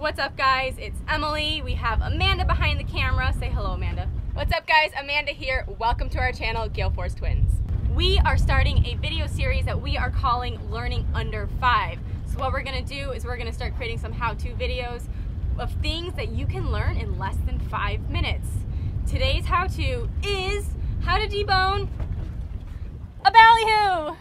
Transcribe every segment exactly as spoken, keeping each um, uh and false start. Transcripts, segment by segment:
What's up, guys? It's Emily. We have Amanda behind the camera. Say hello, Amanda. What's up, guys? Amanda here. Welcome to our channel, Gale Force Twins. We are starting a video series that we are calling Learning Under Five. So what we're gonna do is we're gonna start creating some how-to videos of things that you can learn in less than five minutes. Today's how-to is how to debone a ballyhoo.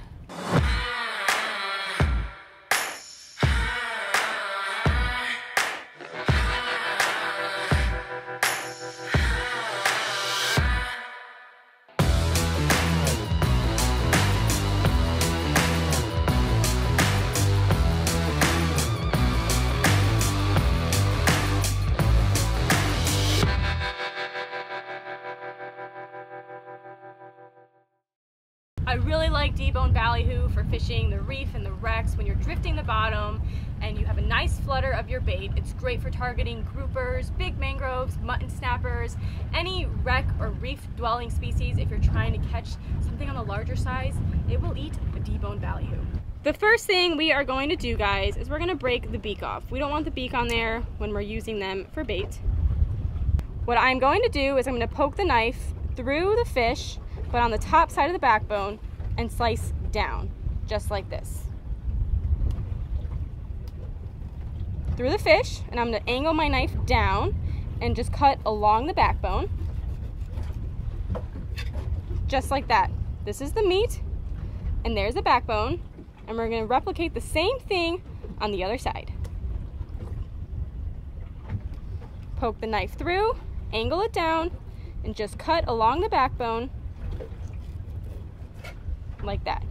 I really like deboned ballyhoo for fishing the reef and the wrecks when you're drifting the bottom and you have a nice flutter of your bait. It's great for targeting groupers, big mangroves, mutton snappers, any wreck or reef dwelling species. If you're trying to catch something on the larger size, it will eat a deboned ballyhoo. The first thing we are going to do, guys, is we're going to break the beak off. We don't want the beak on there when we're using them for bait. What I'm going to do is I'm going to poke the knife through the fish, but on the top side of the backbone, and slice down, just like this. Through the fish, and I'm gonna angle my knife down and just cut along the backbone, just like that. This is the meat, and there's the backbone, and we're gonna replicate the same thing on the other side. Poke the knife through, angle it down, and just cut along the backbone, like that.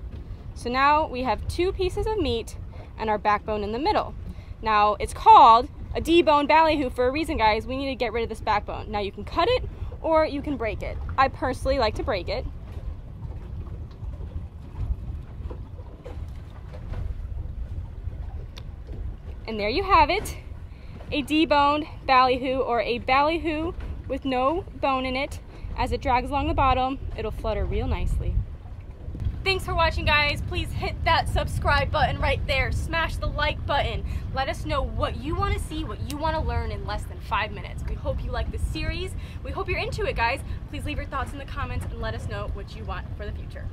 So now we have two pieces of meat and our backbone in the middle. Now it's called a deboned ballyhoo for a reason, guys. We need to get rid of this backbone. Now you can cut it or you can break it. I personally like to break it. And there you have it, a deboned ballyhoo, or a ballyhoo with no bone in it. As it drags along the bottom, it'll flutter real nicely. Thanks for watching, guys. Please hit that subscribe button right there. Smash the like button. Let us know what you want to see, what you want to learn in less than five minutes. We hope you like this series. We hope you're into it, guys. Please leave your thoughts in the comments and let us know what you want for the future.